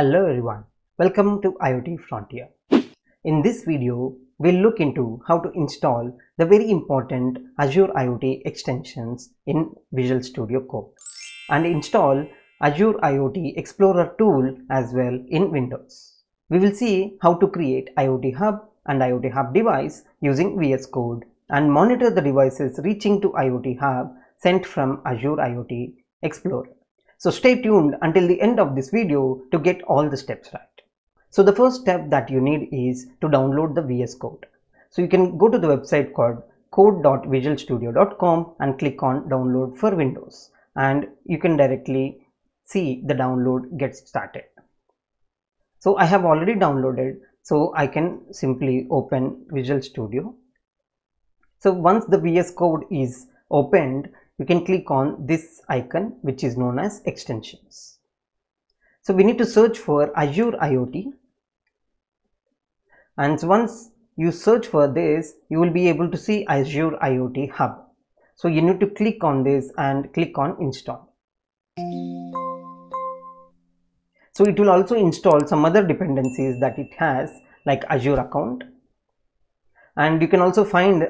Hello everyone, welcome to IoT Frontier. In this video, we'll look into how to install the very important Azure IoT extensions in Visual Studio Code and install Azure IoT Explorer tool as well in Windows. We will see how to create IoT Hub and IoT Hub device using VS Code and monitor the devices reaching to IoT Hub sent from Azure IoT Explorer. So stay tuned until the end of this video to get all the steps right. So the first step that you need is to download the VS Code. So you can go to the website called code.visualstudio.com and click on download for Windows, and you can directly see the download gets started. So I have already downloaded, so I can simply open Visual Studio. So once the VS Code is opened, you can click on this icon which is known as extensions. So we need to search for Azure IoT, and once you search for this, you will be able to see Azure IoT Hub. So you need to click on this and click on install. So it will also install some other dependencies that it has, like Azure account, and you can also find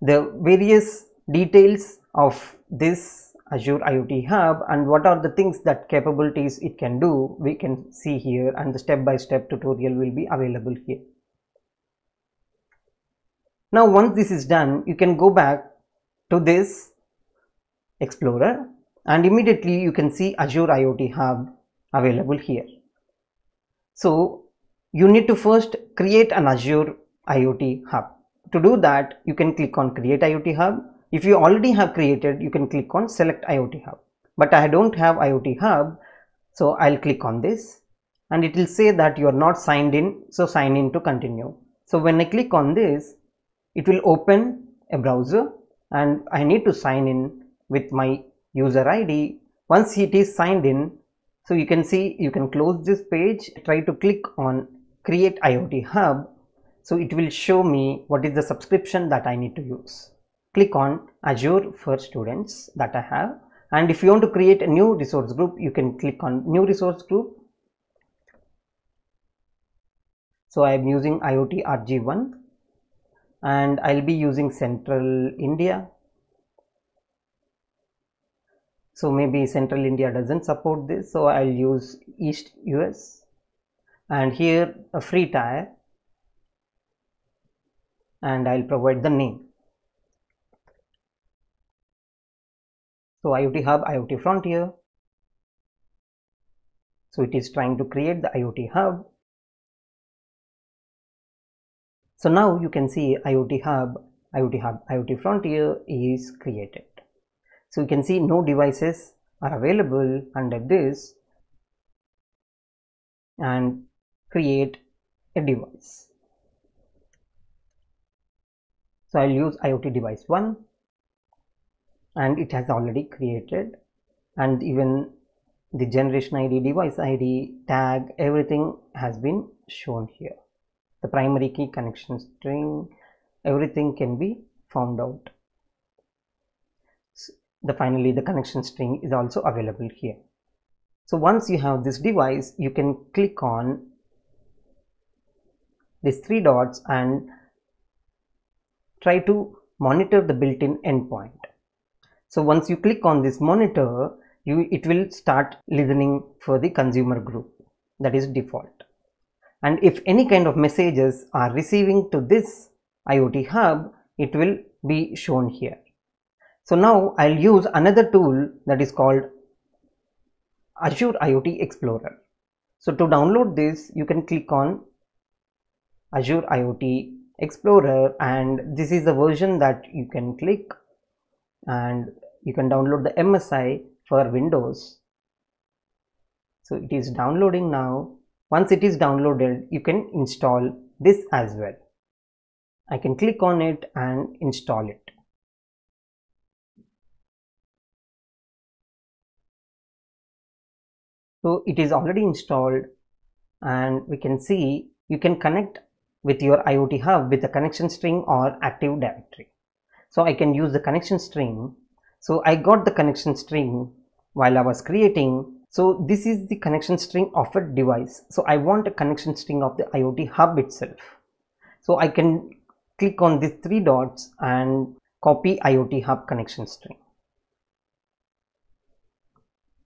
the various details of this Azure IoT Hub and what are the things that capabilities it can do. We can see here, and the step-by-step tutorial will be available here. Now once this is done, you can go back to this Explorer and immediately you can see Azure IoT Hub available here. So you need to first create an Azure IoT Hub. To do that, you can click on Create IoT Hub. If you already have created, you can click on Select IoT Hub, but I don't have IoT Hub, so I'll click on this and it will say that you are not signed in, so sign in to continue. So when I click on this, it will open a browser and I need to sign in with my user ID. Once it is signed in, so you can see you can close this page, try to click on Create IoT Hub, so it will show me what is the subscription that I need to use. Click on Azure for Students that I have, and if you want to create a new resource group, you can click on New Resource Group. So I am using IoT RG1 and I'll be using Central India. So maybe Central India doesn't support this, so I'll use East US, and here a free tier, and I'll provide the name. So IoT Hub, IoT Frontier. So it is trying to create the IoT Hub. So now you can see IoT Hub, IoT Hub, IoT Frontier is created. So you can see no devices are available under this, and create a device. So I'll use IoT Device 1. And it has already created, and even the generation ID, device ID, tag, everything has been shown here. The primary key, connection string, everything can be found out. Finally, the connection string is also available here. So once you have this device, you can click on these three dots and try to monitor the built-in endpoint. So once you click on this monitor, it will start listening for the consumer group, that is default. And if any kind of messages are receiving to this IoT Hub, it will be shown here. So now I'll use another tool that is called Azure IoT Explorer. So to download this, you can click on Azure IoT Explorer, and this is the version that you can click, and you can download the MSI for Windows. So it is downloading now. Once it is downloaded, you can install this as well. I can click on it and install it. So it is already installed, and we can see you can connect with your IoT Hub with the connection string or Active Directory. So I can use the connection string. So I got the connection string while I was creating, So this is the connection string of a device. So I want a connection string of the IoT hub itself. So I can click on these three dots and copy IoT hub connection string.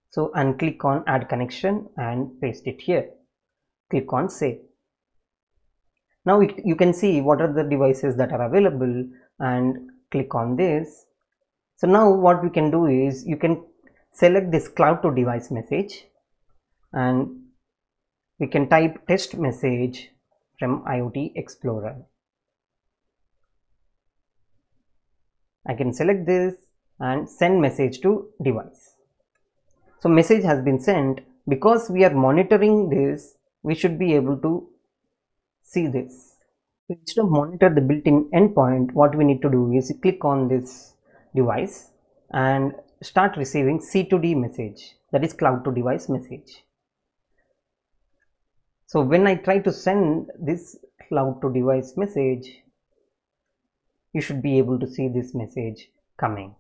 So and click on add connection and paste it here. Click on save. Now you can see what are the devices that are available and click on this. So now what we can do is you can select this cloud to device message and we can type test message from IoT Explorer. I can select this and send message to device. So message has been sent. Because we are monitoring this, we should be able to see this. Instead of monitor the built-in endpoint, what we need to do is click on this device and start receiving C2D message, that is cloud to device message. So when I try to send this cloud to device message, you should be able to see this message coming.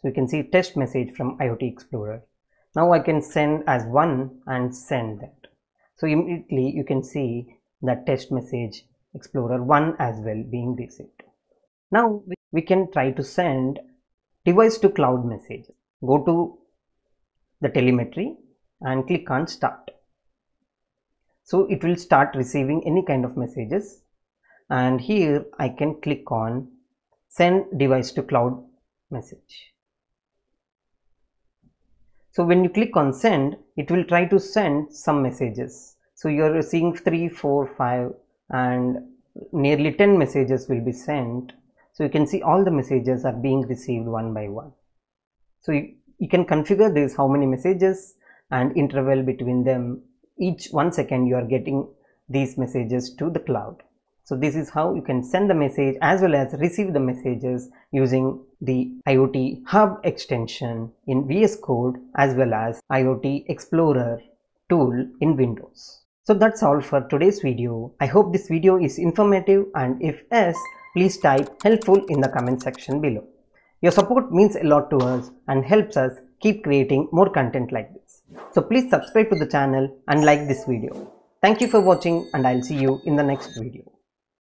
So you can see test message from IoT Explorer. Now I can send as one and send that. So immediately you can see that test message Explorer 1 as well being received. Now we can try to send device to cloud message. Go to the telemetry and click on start. So it will start receiving any kind of messages, and here I can click on send device to cloud message. So when you click on send, it will try to send some messages. So you are seeing 3, 4, 5 and nearly 10 messages will be sent. So you can see all the messages are being received one by one. So you can configure this, how many messages and interval between them. Each 1 second you are getting these messages to the cloud. So this is how you can send the message as well as receive the messages using the IoT Hub extension in VS Code as well as IoT Explorer tool in Windows. So that's all for today's video. I hope this video is informative, and if yes, please type helpful in the comment section below. Your support means a lot to us and helps us keep creating more content like this. So please subscribe to the channel and like this video. Thank you for watching, and I'll see you in the next video.